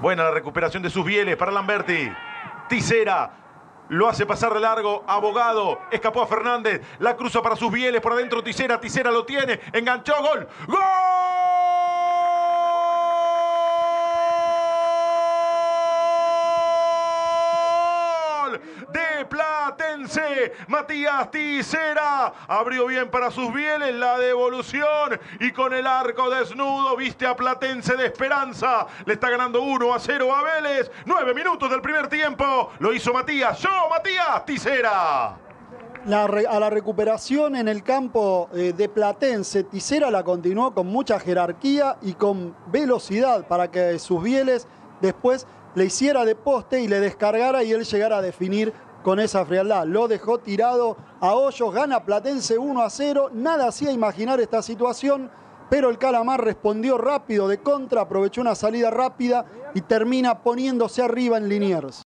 Buena la recuperación de sus bieles para Lamberti. Tissera lo hace pasar de largo, Abogado, escapó a Fernández, la cruza para sus bieles, por adentro Tissera, Tissera lo tiene, enganchó, gol, ¡gol! De Platense, Matías Tissera abrió bien para sus bieles, la devolución y con el arco desnudo viste a Platense de esperanza. Le está ganando 1-0 a Vélez. 9 minutos del primer tiempo. Lo hizo Matías. Matías Tissera. A la recuperación en el campo de Platense, Tissera la continuó con mucha jerarquía y con velocidad para que sus bieles después le hiciera de poste y le descargara y él llegara a definir con esa frialdad. Lo dejó tirado a Hoyos, gana Platense 1-0, nada hacía imaginar esta situación, pero el Calamar respondió rápido de contra, aprovechó una salida rápida y termina poniéndose arriba en Liniers.